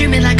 dreaming like